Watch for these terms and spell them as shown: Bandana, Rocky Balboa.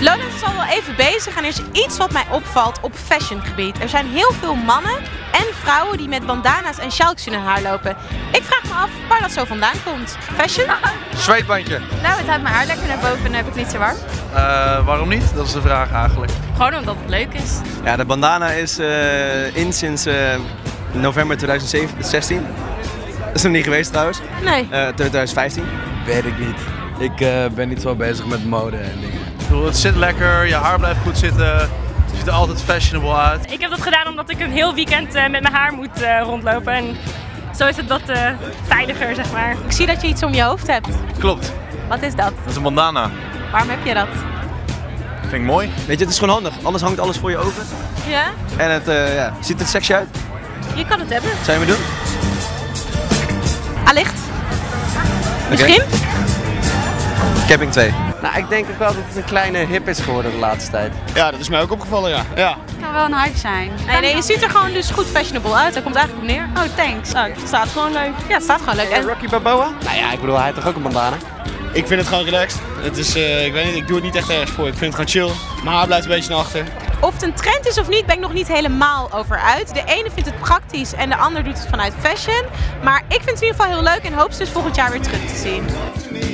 Lona is al wel even bezig en er is iets wat mij opvalt op fashiongebied. Er zijn heel veel mannen en vrouwen die met bandana's en sjaals in hun haar lopen. Ik vraag me af waar dat zo vandaan komt. Fashion? Zweetbandje. Nou, het houdt mijn haar lekker naar boven en heb ik niet zo warm. Waarom niet? Dat is de vraag eigenlijk. Gewoon omdat het leuk is. Ja, de bandana is in sinds november 2016. Dat is nog niet geweest trouwens. Nee. 2015. Weet ik niet. Ik ben niet zo bezig met mode en dingen. Het zit lekker, je haar blijft goed zitten, je ziet er altijd fashionable uit. Ik heb dat gedaan omdat ik een heel weekend met mijn haar moet rondlopen en zo is het wat veiliger, zeg maar. Ik zie dat je iets om je hoofd hebt. Klopt. Wat is dat? Dat is een bandana. Waarom heb je dat? Dat vind ik mooi. Weet je, het is gewoon handig, anders hangt alles voor je ogen. Ja? En het ja, ziet er sexy uit. Je kan het hebben. Zou je me doen? Allicht. Okay. Misschien? Camping 2. Nou, ik denk ook wel dat het een kleine hip is geworden de laatste tijd. Ja, dat is mij ook opgevallen, ja. Het kan wel een hype zijn. Nee, je ziet er gewoon dus goed fashionable uit. Daar komt eigenlijk op neer. Oh, thanks. Oh, het staat gewoon leuk. Ja, het staat gewoon leuk. En Rocky Balboa? Nou ja, ik bedoel, hij heeft toch ook een bandana? Ik vind het gewoon relaxed. Het is, ik weet niet, ik doe het niet echt ergens voor. Ik vind het gewoon chill. Mijn haar blijft een beetje naar achter. Of het een trend is of niet, ben ik nog niet helemaal over uit. De ene vindt het praktisch en de ander doet het vanuit fashion. Maar ik vind het in ieder geval heel leuk en hoop ze dus volgend jaar weer terug te zien.